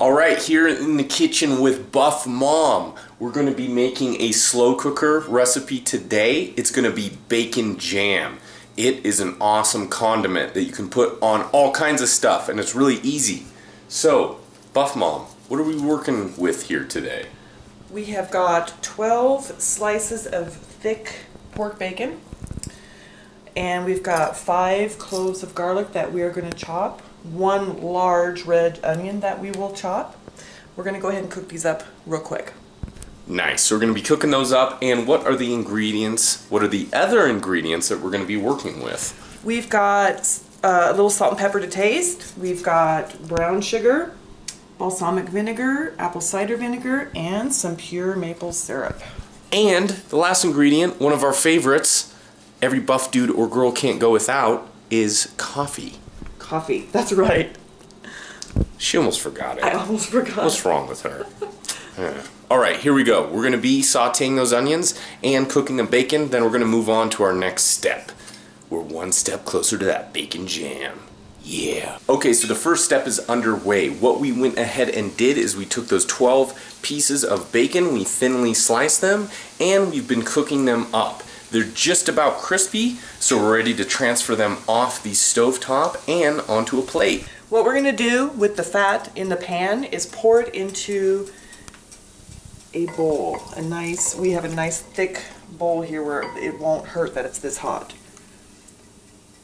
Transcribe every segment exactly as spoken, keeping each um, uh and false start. All right, here in the kitchen with Buff Mom, we're going to be making a slow cooker recipe today. It's going to be bacon jam. It is an awesome condiment that you can put on all kinds of stuff, and it's really easy. So, Buff Mom, what are we working with here today? We have got twelve slices of thick pork bacon, and we've got five cloves of garlic that we are going to chop. One large red onion that we will chop. We're going to go ahead and cook these up real quick. Nice. So we're going to be cooking those up. And what are the ingredients? What are the other ingredients that we're going to be working with? We've got uh, a little salt and pepper to taste. We've got brown sugar, balsamic vinegar, apple cider vinegar, and some pure maple syrup. And the last ingredient, one of our favorites, every buff dude or girl can't go without, is coffee. Coffee. That's right. She almost forgot it. I almost forgot. What's wrong with her? Yeah. All right, here we go. We're going to be sauteing those onions and cooking the bacon. Then we're going to move on to our next step. We're one step closer to that bacon jam. Yeah. Okay, so the first step is underway. What we went ahead and did is we took those twelve pieces of bacon, we thinly sliced them, and we've been cooking them up. They're just about crispy, so we're ready to transfer them off the stovetop and onto a plate. What we're going to do with the fat in the pan is pour it into a bowl. A nice, we have a nice thick bowl here where it won't hurt that it's this hot.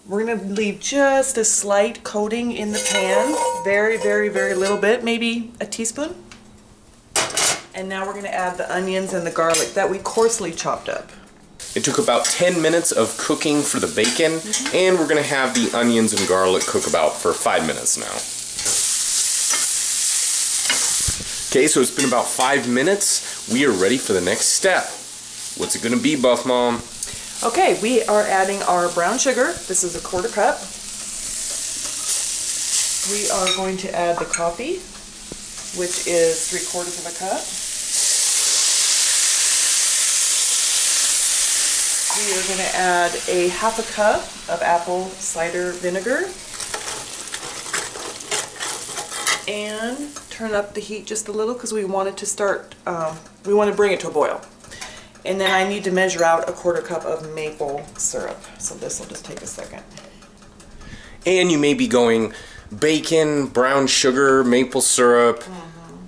We're going to leave just a slight coating in the pan, very, very, very little bit, maybe a teaspoon. And now we're going to add the onions and the garlic that we coarsely chopped up. It took about ten minutes of cooking for the bacon, mm-hmm. and we're going to have the onions and garlic cook about for five minutes now. Okay, so it's been about five minutes. We are ready for the next step. What's it going to be, Buff Mom? Okay, we are adding our brown sugar. This is a quarter cup. We are going to add the coffee, which is three quarters of a cup. We are going to add a half a cup of apple cider vinegar and turn up the heat just a little because we want it to start, um, we want to bring it to a boil. And then I need to measure out a quarter cup of maple syrup. So this will just take a second. And you may be going bacon, brown sugar, maple syrup. Mm.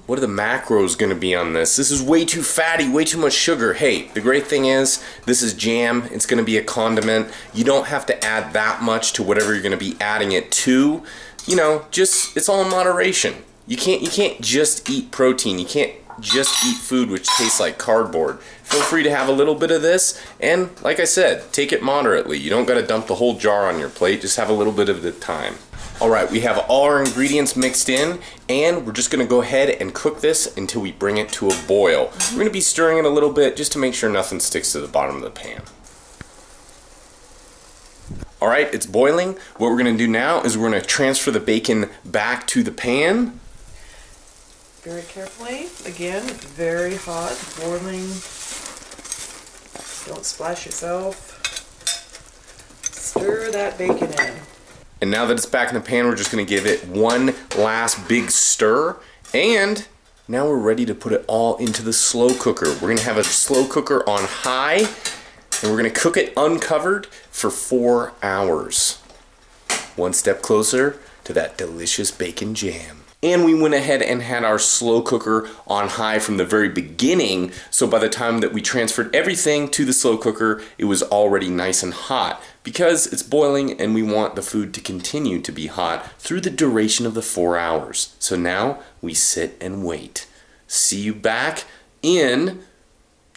What are the macros going to be on this? This is way too fatty, way too much sugar. Hey, the great thing is this is jam. It's going to be a condiment. You don't have to add that much to whatever you're going to be adding it to. You know, just it's all in moderation. You can't you can't just eat protein. You can't just eat food which tastes like cardboard. Feel free to have a little bit of this, and like I said, take it moderately. You don't got to dump the whole jar on your plate. Just have a little bit at a time. All right, we have all our ingredients mixed in, and we're just going to go ahead and cook this until we bring it to a boil. Mm-hmm. We're going to be stirring it a little bit just to make sure nothing sticks to the bottom of the pan. All right, it's boiling. What we're going to do now is we're going to transfer the bacon back to the pan. Very carefully. Again, very hot, boiling. Don't splash yourself. Stir that bacon in. And now that it's back in the pan, we're just going to give it one last big stir. And now we're ready to put it all into the slow cooker. We're going to have a slow cooker on high, and we're going to cook it uncovered for four hours. One step closer to that delicious bacon jam. And we went ahead and had our slow cooker on high from the very beginning, so by the time that we transferred everything to the slow cooker, it was already nice and hot because it's boiling and we want the food to continue to be hot through the duration of the four hours. So now we sit and wait. See you back in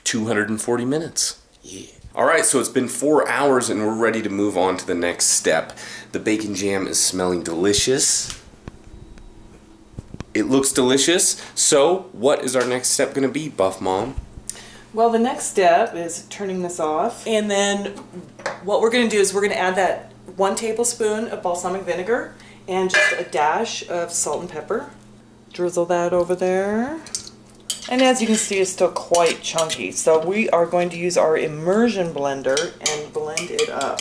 two hundred forty minutes. Yeah. All right, so it's been four hours and we're ready to move on to the next step. The bacon jam is smelling delicious. It looks delicious. So what is our next step going to be, Buff Mom? Well, the next step is turning this off. And then what we're going to do is we're going to add that one tablespoon of balsamic vinegar and just a dash of salt and pepper. Drizzle that over there. And as you can see, it's still quite chunky. So we are going to use our immersion blender and blend it up.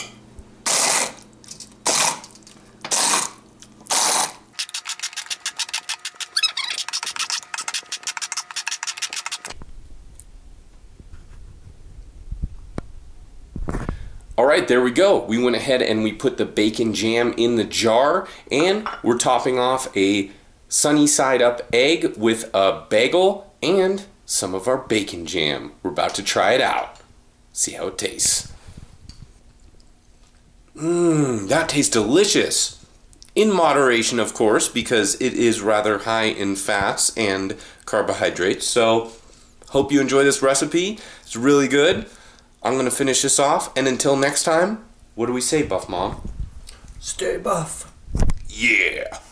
All right, there we go. We went ahead and we put the bacon jam in the jar, and we're topping off a sunny side up egg with a bagel and some of our bacon jam. We're about to try it out. See how it tastes. Mmm, that tastes delicious. In moderation, of course, because it is rather high in fats and carbohydrates. So, hope you enjoy this recipe. It's really good. I'm going to finish this off. And until next time, what do we say, Buff Mom? Stay buff. Yeah.